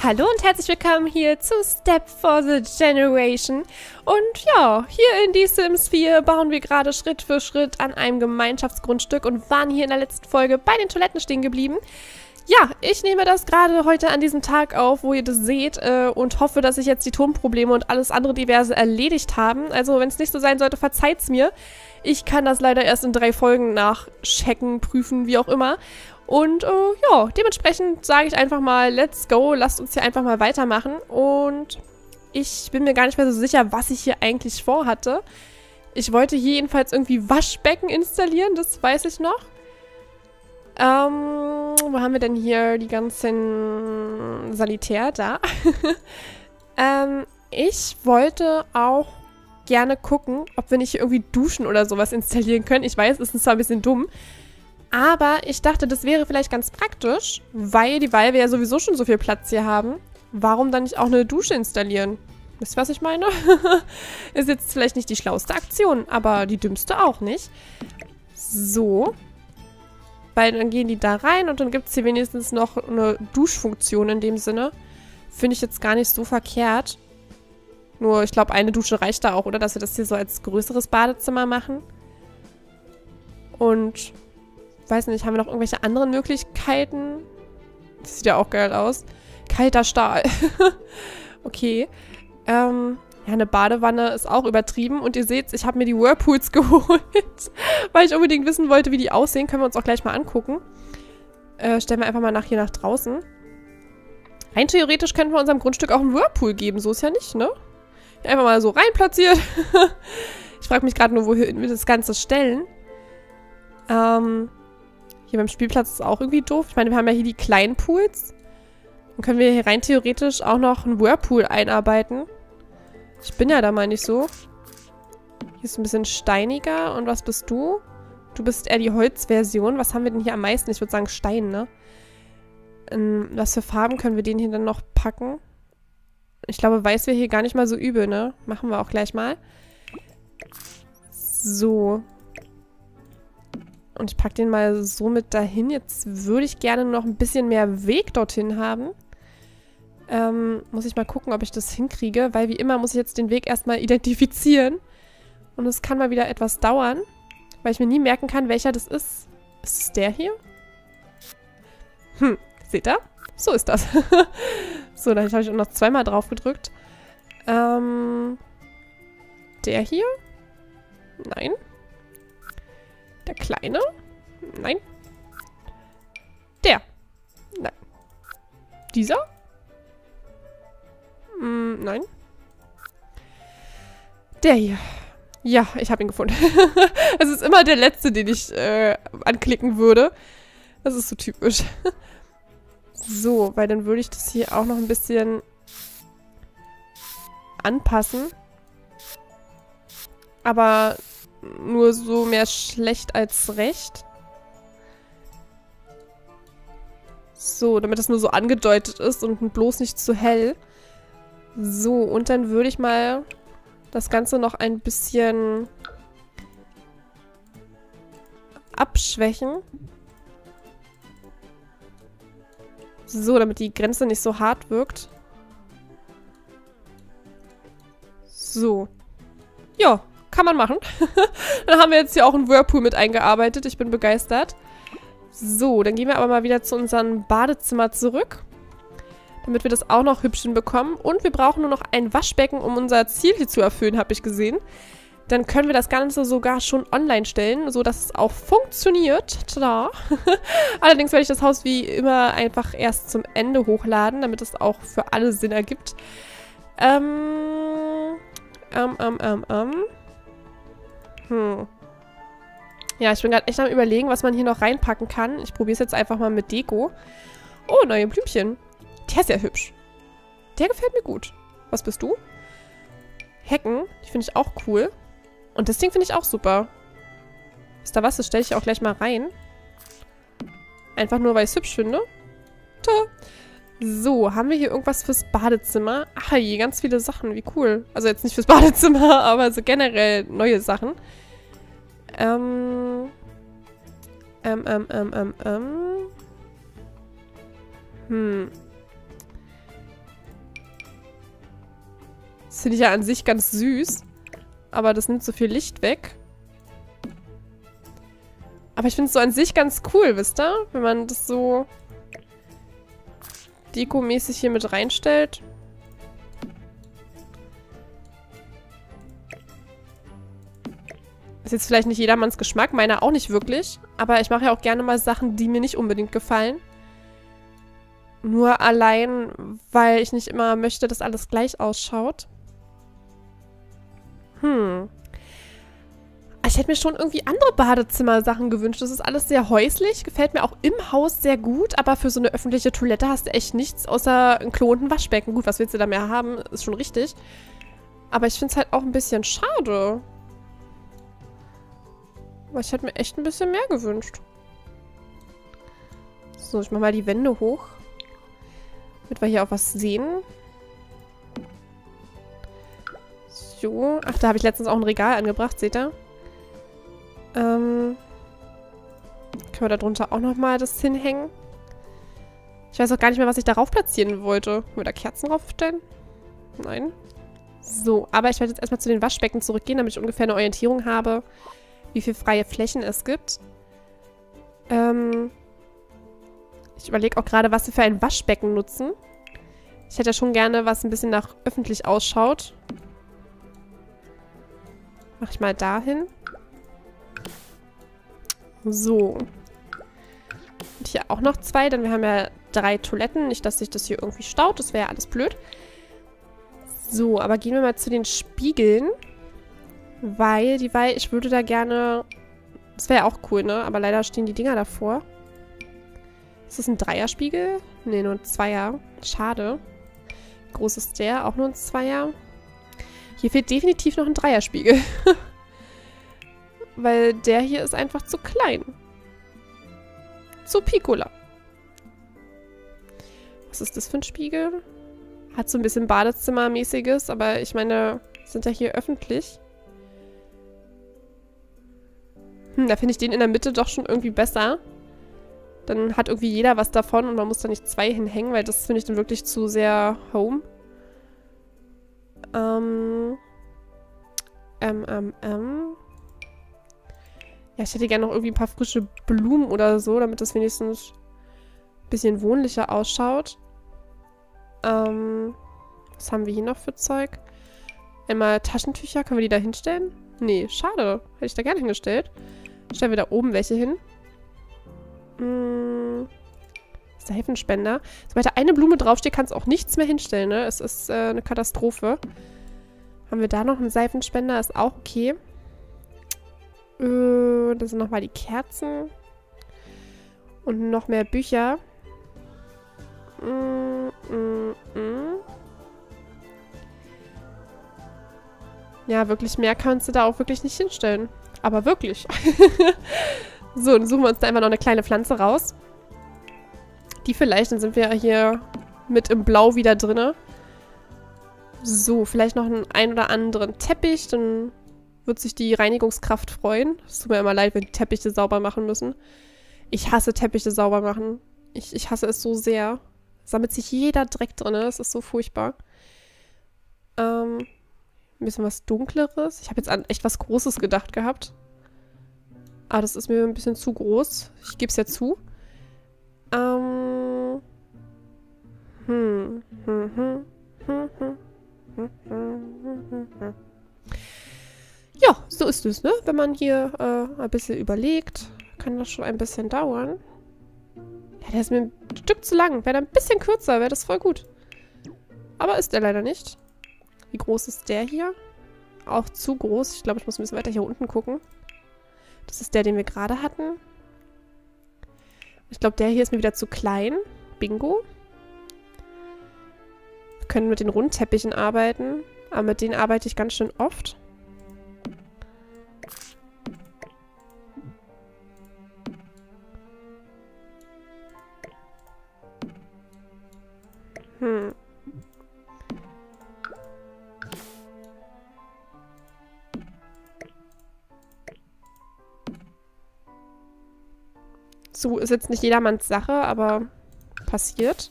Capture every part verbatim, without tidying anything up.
Hallo und herzlich willkommen hier zu Step four the Generation. Und ja, hier in Die Sims vier bauen wir gerade Schritt für Schritt an einem Gemeinschaftsgrundstück und waren hier in der letzten Folge bei den Toiletten stehen geblieben. Ja, ich nehme das gerade heute an diesem Tag auf, wo ihr das seht, äh, und hoffe, dass ich jetzt die Tonprobleme und alles andere diverse erledigt haben. Also, wenn es nicht so sein sollte, verzeiht's mir. Ich kann das leider erst in drei Folgen nachchecken, prüfen, wie auch immer. Und äh, ja, dementsprechend sage ich einfach mal, let's go, lasst uns hier einfach mal weitermachen. Und ich bin mir gar nicht mehr so sicher, was ich hier eigentlich vorhatte. Ich wollte jedenfalls irgendwie Waschbecken installieren, das weiß ich noch. Ähm... Wo haben wir denn hier die ganzen Sanitär da? ähm, ich wollte auch gerne gucken, ob wir nicht irgendwie Duschen oder sowas installieren können. Ich weiß, es ist zwar ein bisschen dumm, aber ich dachte, das wäre vielleicht ganz praktisch, weil die weil wir ja sowieso schon so viel Platz hier haben. Warum dann nicht auch eine Dusche installieren? Wisst ihr, was ich meine? Ist jetzt vielleicht nicht die schlauste Aktion, aber die dümmste auch nicht. So. Weil dann gehen die da rein und dann gibt es hier wenigstens noch eine Duschfunktion in dem Sinne. Finde ich jetzt gar nicht so verkehrt. Nur, ich glaube, eine Dusche reicht da auch, oder? Dass wir das hier so als größeres Badezimmer machen. Und, weiß nicht, haben wir noch irgendwelche anderen Möglichkeiten? Das sieht ja auch geil aus. Kalter Stahl. Okay. Ähm... Ja, eine Badewanne ist auch übertrieben. Und ihr seht, ich habe mir die Whirlpools geholt, weil ich unbedingt wissen wollte, wie die aussehen. Können wir uns auch gleich mal angucken. Äh, stellen wir einfach mal nach hier nach draußen. Rein theoretisch könnten wir unserem Grundstück auch einen Whirlpool geben. So ist ja nicht, ne? Einfach mal so rein platziert. Ich frage mich gerade nur, wohin wir das Ganze stellen. Ähm, hier beim Spielplatz ist auch irgendwie doof. Ich meine, wir haben ja hier die kleinen Pools. Dann können wir hier rein theoretisch auch noch einen Whirlpool einarbeiten. Ich bin ja da mal nicht so. Hier ist ein bisschen steiniger. Und was bist du? Du bist eher die Holzversion. Was haben wir denn hier am meisten? Ich würde sagen Stein, ne? Ähm, was für Farben können wir den hier dann noch packen? Ich glaube, weiß wäre hier gar nicht mal so übel, ne? Machen wir auch gleich mal. So. Und ich packe den mal so mit dahin. Jetzt würde ich gerne noch ein bisschen mehr Weg dorthin haben. Ähm, muss ich mal gucken, ob ich das hinkriege, weil wie immer muss ich jetzt den Weg erstmal identifizieren. Und es kann mal wieder etwas dauern, weil ich mir nie merken kann, welcher das ist. Ist es der hier? Hm, seht ihr? So ist das. So, da habe ich auch noch zweimal drauf gedrückt. Ähm, der hier? Nein. Der kleine? Nein. Der? Nein. Dieser? Nein. Der hier. Ja, ich habe ihn gefunden. Es ist immer der letzte, den ich äh, anklicken würde. Das ist so typisch. So, weil dann würde ich das hier auch noch ein bisschen anpassen. Aber nur so mehr schlecht als recht. So, damit das nur so angedeutet ist und bloß nicht zu hell. So, und dann würde ich mal das Ganze noch ein bisschen abschwächen. So, damit die Grenze nicht so hart wirkt. So. Ja, kann man machen. Dann haben wir jetzt hier auch einen Whirlpool mit eingearbeitet. Ich bin begeistert. So, dann gehen wir aber mal wieder zu unserem Badezimmer zurück, damit wir das auch noch hübsch hinbekommen. Und wir brauchen nur noch ein Waschbecken, um unser Ziel hier zu erfüllen, habe ich gesehen. Dann können wir das Ganze sogar schon online stellen, sodass es auch funktioniert. Tada! Allerdings werde ich das Haus wie immer einfach erst zum Ende hochladen, damit es auch für alle Sinn ergibt. Ähm, ähm, ähm, ähm, ähm. Hm. Ja, ich bin gerade echt am Überlegen, was man hier noch reinpacken kann. Ich probiere es jetzt einfach mal mit Deko. Oh, neue Blümchen. Der ist ja hübsch. Der gefällt mir gut. Was bist du? Hecken. Die finde ich auch cool. Und das Ding finde ich auch super. Ist da was? Das stelle ich auch gleich mal rein. Einfach nur, weil ich es hübsch finde. Tö. So, haben wir hier irgendwas fürs Badezimmer? Ach je, ganz viele Sachen. Wie cool. Also jetzt nicht fürs Badezimmer, aber so generell neue Sachen. Ähm. Ähm, ähm, ähm, ähm, ähm. Hm. Das finde ich ja an sich ganz süß. Aber das nimmt so viel Licht weg. Aber ich finde es so an sich ganz cool, wisst ihr? Wenn man das so dekomäßig hier mit reinstellt. Ist jetzt vielleicht nicht jedermanns Geschmack, meiner auch nicht wirklich. Aber ich mache ja auch gerne mal Sachen, die mir nicht unbedingt gefallen. Nur allein, weil ich nicht immer möchte, dass alles gleich ausschaut. Hm. Ich hätte mir schon irgendwie andere Badezimmersachen gewünscht. Das ist alles sehr häuslich, gefällt mir auch im Haus sehr gut. Aber für so eine öffentliche Toilette hast du echt nichts außer ein Klo und ein Waschbecken. Gut, was willst du da mehr haben? Ist schon richtig. Aber ich finde es halt auch ein bisschen schade. Aber ich hätte mir echt ein bisschen mehr gewünscht. So, ich mache mal die Wände hoch. Damit wir hier auch was sehen. So. Ach, da habe ich letztens auch ein Regal angebracht, seht ihr? Ähm. Können wir da drunter auch nochmal das hinhängen? Ich weiß auch gar nicht mehr, was ich darauf platzieren wollte. Wollen wir da Kerzen raufstellen? Nein. So, aber ich werde jetzt erstmal zu den Waschbecken zurückgehen, damit ich ungefähr eine Orientierung habe, wie viel freie Flächen es gibt. Ähm. Ich überlege auch gerade, was wir für ein Waschbecken nutzen. Ich hätte ja schon gerne, was ein bisschen nach öffentlich ausschaut. Mach ich mal dahin. So. Und hier auch noch zwei, denn wir haben ja drei Toiletten. Nicht, dass sich das hier irgendwie staut. Das wäre ja alles blöd. So, aber gehen wir mal zu den Spiegeln. Weil, die, weil ich würde da gerne... Das wäre ja auch cool, ne? Aber leider stehen die Dinger davor. Ist das ein Dreierspiegel? Ne, nur ein Zweier. Schade. Groß ist der, auch nur ein Zweier. Hier fehlt definitiv noch ein Dreierspiegel. Weil der hier ist einfach zu klein. Zu Piccola. Was ist das für ein Spiegel? Hat so ein bisschen Badezimmermäßiges, aber ich meine, sind ja hier öffentlich. Hm, da finde ich den in der Mitte doch schon irgendwie besser. Dann hat irgendwie jeder was davon und man muss da nicht zwei hinhängen, weil das finde ich dann wirklich zu sehr home. Ähm, ähm, ähm, ähm. Ja, ich hätte gerne noch irgendwie ein paar frische Blumen oder so, damit das wenigstens ein bisschen wohnlicher ausschaut. Ähm, was haben wir hier noch für Zeug? Einmal Taschentücher, können wir die da hinstellen? Nee, schade, hätte ich da gerne hingestellt. Stellen wir da oben welche hin. Ist der Hefenspender. Sobald da eine Blume draufsteht, kannst du auch nichts mehr hinstellen, ne? Es ist äh, eine Katastrophe. Haben wir da noch einen Seifenspender? Ist auch okay. Äh, da sind nochmal die Kerzen. Und noch mehr Bücher. Mm, mm, mm. Ja, wirklich mehr kannst du da auch wirklich nicht hinstellen. Aber wirklich. So, dann suchen wir uns da einfach noch eine kleine Pflanze raus. Die vielleicht, dann sind wir hier mit im Blau wieder drinne. So, vielleicht noch einen ein oder anderen Teppich, dann wird sich die Reinigungskraft freuen. Es tut mir immer leid, wenn die Teppiche sauber machen müssen. Ich hasse Teppiche sauber machen. Ich, ich hasse es so sehr. Sammelt sich jeder Dreck drinne, es ist so furchtbar. Ähm, ein bisschen was Dunkleres. Ich habe jetzt an echt was Großes gedacht gehabt. Ah, das ist mir ein bisschen zu groß. Ich gebe es ja zu. Ähm. Hm. Hm, hm, hm, hm, hm, hm, hm. Ja, so ist es, ne? Wenn man hier äh, ein bisschen überlegt, kann das schon ein bisschen dauern. Ja, der ist mir ein Stück zu lang. Wäre da ein bisschen kürzer, wäre das voll gut. Aber ist der leider nicht. Wie groß ist der hier? Auch zu groß. Ich glaube, ich muss ein bisschen weiter hier unten gucken. Das ist der, den wir gerade hatten. Ich glaube, der hier ist mir wieder zu klein. Bingo. Wir können mit den Rundteppichen arbeiten. Aber mit denen arbeite ich ganz schön oft. Hm. So, ist jetzt nicht jedermanns Sache, aber passiert.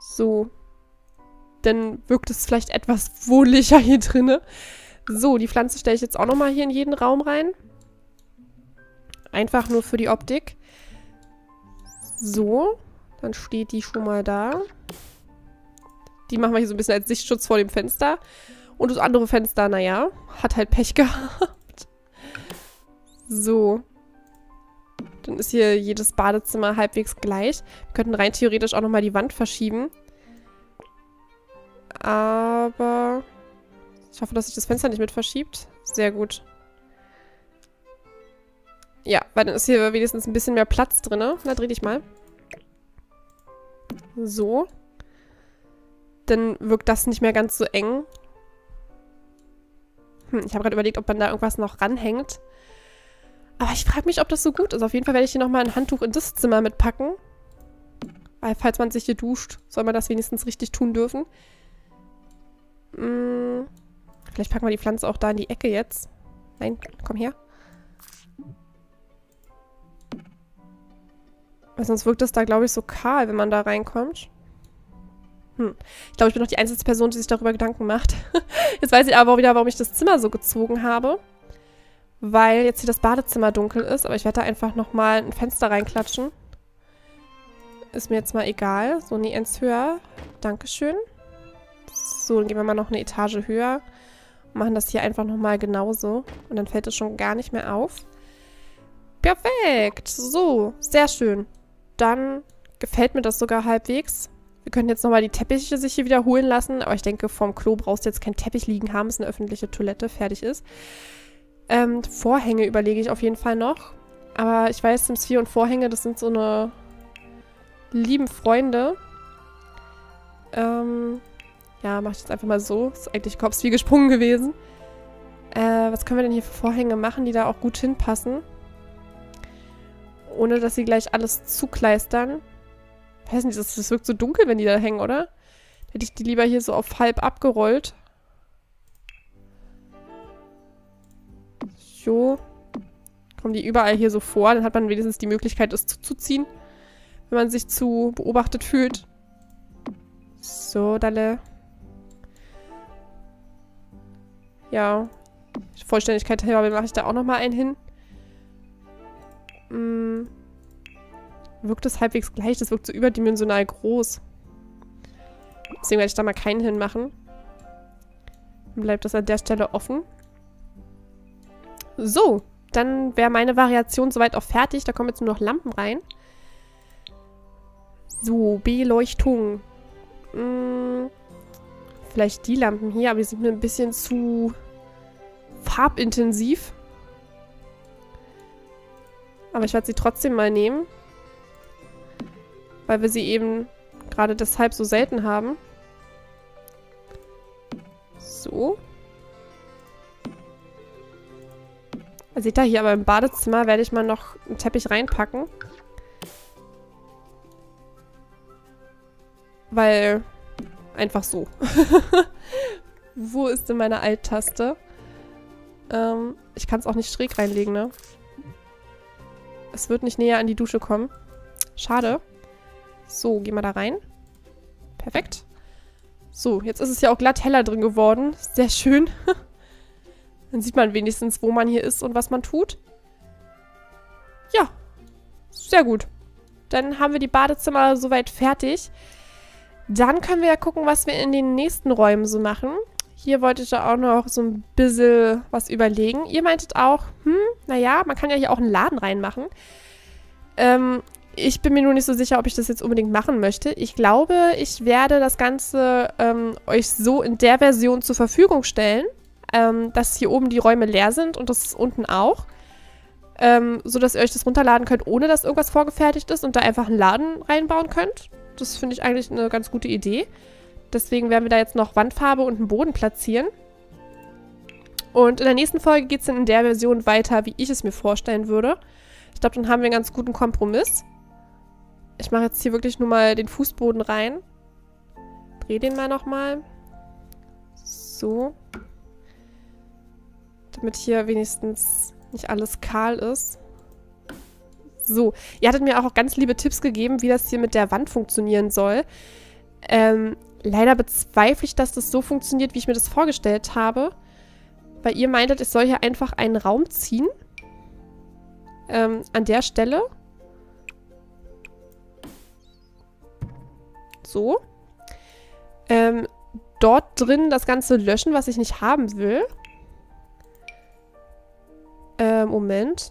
So. dann wirkt es vielleicht etwas wohnlicher hier drinne. So, die Pflanze stelle ich jetzt auch nochmal hier in jeden Raum rein. Einfach nur für die Optik. So, dann steht die schon mal da. Die machen wir hier so ein bisschen als Sichtschutz vor dem Fenster. Und das andere Fenster, naja, hat halt Pech gehabt. So. Dann ist hier jedes Badezimmer halbwegs gleich. Wir könnten rein theoretisch auch nochmal die Wand verschieben. Aber ich hoffe, dass sich das Fenster nicht mit verschiebt. Sehr gut. Ja, weil dann ist hier wenigstens ein bisschen mehr Platz drin. Na, dreh dich mal. So. Dann wirkt das nicht mehr ganz so eng. Hm, ich habe gerade überlegt, ob man da irgendwas noch ranhängt. Aber ich frage mich, ob das so gut ist. Auf jeden Fall werde ich hier nochmal ein Handtuch in das Zimmer mitpacken. Weil, falls man sich hier duscht, soll man das wenigstens richtig tun dürfen. Hm, vielleicht packen wir die Pflanze auch da in die Ecke jetzt. Nein, komm her. Weil sonst wirkt das da, glaube ich, so kahl, wenn man da reinkommt. Hm. Ich glaube, ich bin noch die einzige Person, die sich darüber Gedanken macht. Jetzt weiß ich aber auch wieder, warum ich das Zimmer so gezogen habe. Weil jetzt hier das Badezimmer dunkel ist. Aber ich werde da einfach nochmal ein Fenster reinklatschen. Ist mir jetzt mal egal. So, nie eins höher. Dankeschön. So, dann gehen wir mal noch eine Etage höher. Machen das hier einfach nochmal genauso. Und dann fällt es schon gar nicht mehr auf. Perfekt. So, sehr schön. Dann gefällt mir das sogar halbwegs. Wir können jetzt nochmal die Teppiche sich hier wiederholen lassen. Aber ich denke, vorm Klo brauchst du jetzt keinen Teppich liegen haben. Es ist eine öffentliche Toilette, fertig ist. Ähm, Vorhänge überlege ich auf jeden Fall noch. Aber ich weiß, Sims vier und Vorhänge, das sind so eine lieben Freunde. Ähm, ja, mache ich jetzt einfach mal so. Ist eigentlich Kopf wie gesprungen gewesen. Äh, was können wir denn hier für Vorhänge machen, die da auch gut hinpassen? Ohne, dass sie gleich alles zukleistern. Ich weiß nicht, das, das wirkt so dunkel, wenn die da hängen, oder? Hätte ich die lieber hier so auf halb abgerollt. Jo. Kommen die überall hier so vor. Dann hat man wenigstens die Möglichkeit, es zuzuziehen. Wenn man sich zu beobachtet fühlt. So, dalle. Ja. Vollständigkeit halber mache ich da auch nochmal einen hin. Hm. Wirkt das halbwegs gleich. Das wirkt so überdimensional groß. Deswegen werde ich da mal keinen hinmachen. Dann bleibt das an der Stelle offen. So, dann wäre meine Variation soweit auch fertig. Da kommen jetzt nur noch Lampen rein. So, Beleuchtung. Hm, vielleicht die Lampen hier, aber die sind mir ein bisschen zu farbintensiv. Aber ich werde sie trotzdem mal nehmen. Weil wir sie eben gerade deshalb so selten haben. So. Seht ihr hier, aber im Badezimmer werde ich mal noch einen Teppich reinpacken. Weil, einfach so. Wo ist denn meine Alt-Taste? Ähm, ich kann es auch nicht schräg reinlegen, ne? Es wird nicht näher an die Dusche kommen. Schade. So, gehen wir da rein. Perfekt. So, jetzt ist es ja auch glatt heller drin geworden. Sehr schön. Dann sieht man wenigstens, wo man hier ist und was man tut. Ja, sehr gut. Dann haben wir die Badezimmer soweit fertig. Dann können wir ja gucken, was wir in den nächsten Räumen so machen. Hier wollte ich ja auch noch so ein bisschen was überlegen. Ihr meintet auch, hm, naja, man kann ja hier auch einen Laden reinmachen. Ähm... Ich bin mir nur nicht so sicher, ob ich das jetzt unbedingt machen möchte. Ich glaube, ich werde das Ganze ähm, euch so in der Version zur Verfügung stellen, ähm, dass hier oben die Räume leer sind und das ist unten auch, ähm, sodass ihr euch das runterladen könnt, ohne dass irgendwas vorgefertigt ist und da einfach einen Laden reinbauen könnt. Das finde ich eigentlich eine ganz gute Idee. Deswegen werden wir da jetzt noch Wandfarbe und einen Boden platzieren. Und in der nächsten Folge geht es dann in der Version weiter, wie ich es mir vorstellen würde. Ich glaube, dann haben wir einen ganz guten Kompromiss. Ich mache jetzt hier wirklich nur mal den Fußboden rein. Dreh den mal nochmal. So. Damit hier wenigstens nicht alles kahl ist. So. Ihr hattet mir auch ganz liebe Tipps gegeben, wie das hier mit der Wand funktionieren soll. Ähm, Leider bezweifle ich, dass das so funktioniert, wie ich mir das vorgestellt habe. Weil ihr meintet, ich soll hier einfach einen Raum ziehen. Ähm, an der Stelle. So. Ähm, dort drin das Ganze löschen, was ich nicht haben will. Ähm, Moment.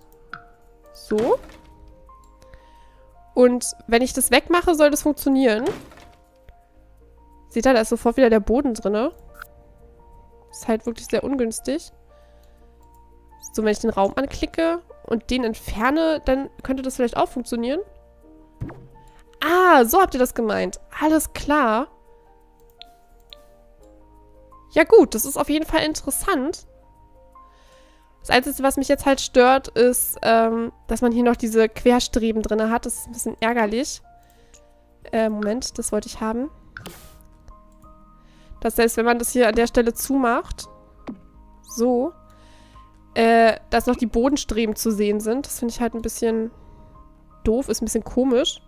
So. Und wenn ich das wegmache, soll das funktionieren. Seht ihr, da ist sofort wieder der Boden drin. Ist halt wirklich sehr ungünstig. So, wenn ich den Raum anklicke und den entferne, dann könnte das vielleicht auch funktionieren. Ah, so habt ihr das gemeint. Alles klar. Ja gut, das ist auf jeden Fall interessant. Das Einzige, was mich jetzt halt stört, ist, ähm, dass man hier noch diese Querstreben drin hat. Das ist ein bisschen ärgerlich. Äh, Moment, das wollte ich haben. Das heißt, wenn man das hier an der Stelle zumacht, so, äh, dass noch die Bodenstreben zu sehen sind. Das finde ich halt ein bisschen doof, ist ein bisschen komisch.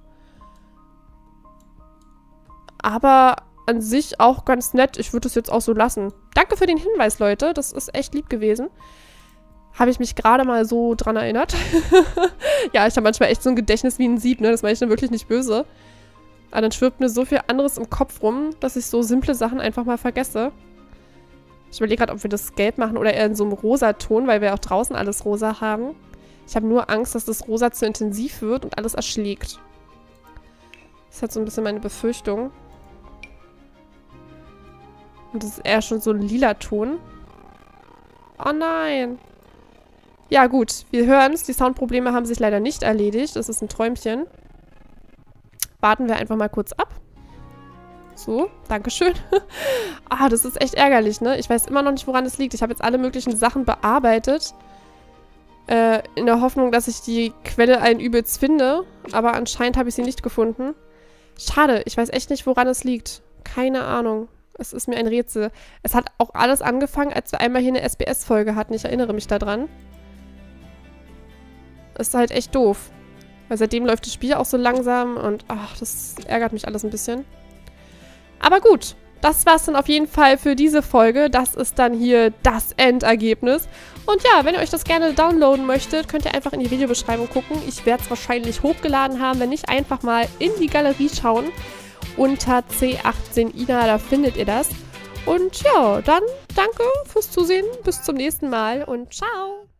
Aber an sich auch ganz nett. Ich würde es jetzt auch so lassen. Danke für den Hinweis, Leute. Das ist echt lieb gewesen. Habe ich mich gerade mal so dran erinnert. Ja, ich habe manchmal echt so ein Gedächtnis wie ein Sieb, ne? Das meine ich dann wirklich nicht böse. Aber dann schwirrt mir so viel anderes im Kopf rum, dass ich so simple Sachen einfach mal vergesse. Ich überlege gerade, ob wir das gelb machen oder eher in so einem rosa Ton, weil wir auch draußen alles rosa haben. Ich habe nur Angst, dass das rosa zu intensiv wird und alles erschlägt. Das hat so ein bisschen meine Befürchtung. Und das ist eher schon so ein lila Ton. Oh nein! Ja gut, wir hören es. Die Soundprobleme haben sich leider nicht erledigt. Das ist ein Träumchen. Warten wir einfach mal kurz ab. So, Dankeschön. Ah, das ist echt ärgerlich, ne? Ich weiß immer noch nicht, woran es liegt. Ich habe jetzt alle möglichen Sachen bearbeitet. Äh, in der Hoffnung, dass ich die Quelle allen Übels finde. Aber anscheinend habe ich sie nicht gefunden. Schade, ich weiß echt nicht, woran es liegt. Keine Ahnung. Es ist mir ein Rätsel. Es hat auch alles angefangen, als wir einmal hier eine S B S-Folge hatten. Ich erinnere mich daran. Das ist halt echt doof. Weil seitdem läuft das Spiel auch so langsam und ach, das ärgert mich alles ein bisschen. Aber gut, das war's dann auf jeden Fall für diese Folge. Das ist dann hier das Endergebnis. Und ja, wenn ihr euch das gerne downloaden möchtet, könnt ihr einfach in die Videobeschreibung gucken. Ich werde es wahrscheinlich hochgeladen haben, wenn nicht, einfach mal in die Galerie schauen. Unter C achtzehn Ina, da findet ihr das. Und ja, dann danke fürs Zusehen, bis zum nächsten Mal und ciao!